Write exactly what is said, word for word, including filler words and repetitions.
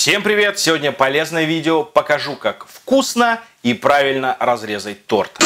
Всем привет! Сегодня полезное видео. Покажу, как вкусно и правильно разрезать торт.